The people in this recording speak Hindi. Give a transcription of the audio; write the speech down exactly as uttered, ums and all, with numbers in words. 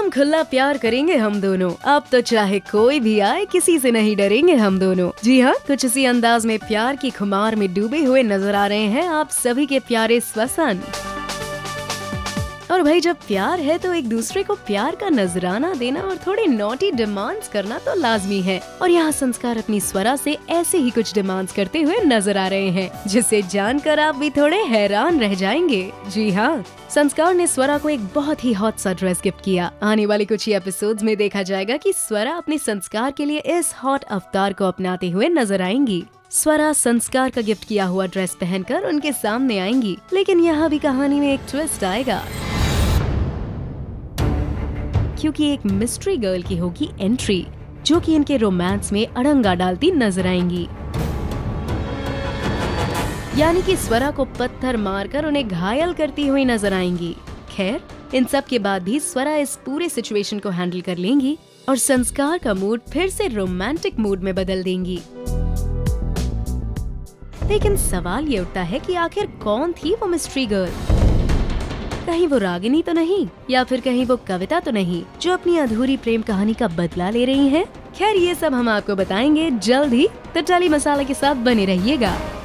एकदम खुला प्यार करेंगे हम दोनों। अब तो चाहे कोई भी आए, किसी से नहीं डरेंगे हम दोनों। जी हाँ, कुछ इसी अंदाज में प्यार की खुमार में डूबे हुए नजर आ रहे हैं आप सभी के प्यारे स्वसन। और भाई जब प्यार है तो एक दूसरे को प्यार का नजराना देना और थोड़े नॉटी डिमांड्स करना तो लाजमी है। और यहाँ संस्कार अपनी स्वरा से ऐसे ही कुछ डिमांड्स करते हुए नजर आ रहे हैं, जिसे जानकर आप भी थोड़े हैरान रह जाएंगे। जी हाँ, संस्कार ने स्वरा को एक बहुत ही हॉट सा ड्रेस गिफ्ट किया। आने वाले कुछ ही एपिसोड्स में देखा जाएगा कि स्वरा अपने संस्कार के लिए इस हॉट अवतार को अपनाते हुए नजर आएंगी। स्वरा संस्कार का गिफ्ट किया हुआ ड्रेस पहनकर उनके सामने आएंगी, लेकिन यहाँ भी कहानी में एक ट्विस्ट आएगा, क्योंकि एक मिस्ट्री गर्ल की होगी एंट्री, जो कि इनके रोमांस में अड़ंगा डालती नजर आएंगी। यानी कि स्वरा को पत्थर मारकर उन्हें घायल करती हुई नजर आएंगी। खैर, इन सब के बाद भी स्वरा इस पूरे सिचुएशन को हैंडल कर लेंगी और संस्कार का मूड फिर से रोमांटिक मूड में बदल देंगी। लेकिन सवाल ये उठता है कि आखिर कौन थी वो मिस्ट्री गर्ल? कहीं वो रागिनी तो नहीं, या फिर कहीं वो कविता तो नहीं, जो अपनी अधूरी प्रेम कहानी का बदला ले रही है? खैर, ये सब हम आपको बताएंगे जल्द ही, तो टेली मसाला के साथ बने रहिएगा।